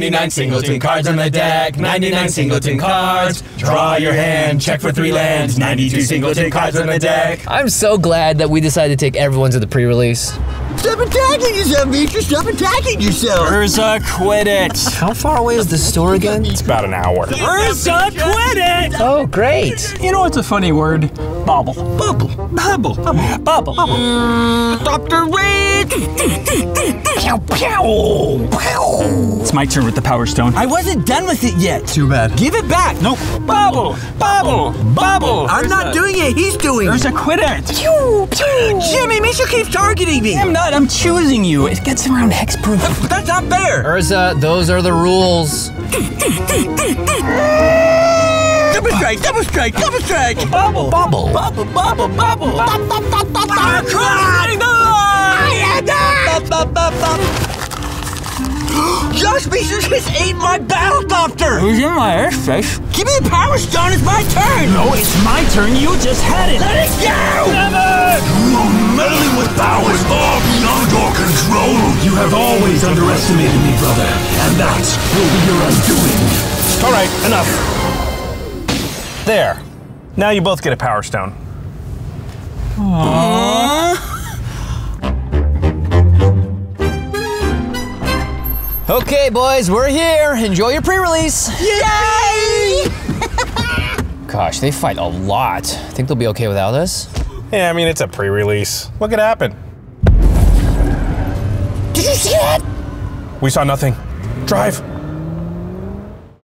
99 singleton cards on the deck, 99 singleton cards. Draw your hand, check for 3 lands, 92 singleton cards on the deck. I'm so glad that we decided to take everyone to the pre-release. Stop attacking yourself, Beatrice! Stop attacking yourself! Urza, quit it! How far away is the store again? It's about an hour. Urza, quit it! Oh, great! You know what's a funny word? Bobble. Bubble. Bubble. Bubble. Bubble. Dr. Rick! Pew, pew! Pew! It's my turn with the power stone. I wasn't done with it yet! Too bad. Give it back! Nope. Bubble! Bubble! Bubble! I'm not doing it, he's doing it! Urza, quit it! Pew! Pew! Jimmy, Misha keeps targeting me! I'm not. I'm choosing you. It gets around hexproof. That's not fair. Urza, those are the rules. Double strike, double strike, double strike. Bubble, bubble, bubble, bubble, bubble. Josh Beatrice just ate my battle doctor. Who's in my airspace? Give me the power stone. It's my turn. No, it's my turn. You just had it. Let it go. Never. Meddling with powers far beyond your control! You have always underestimated me, brother, and that will be your undoing. Alright, enough. There. Now you both get a power stone. Aww. Okay, boys, we're here. Enjoy your pre-release. Yay! Gosh, they fight a lot. Think they'll be okay without us? Yeah, I mean, it's a pre-release. What could happen? Did you see that? We saw nothing. Drive.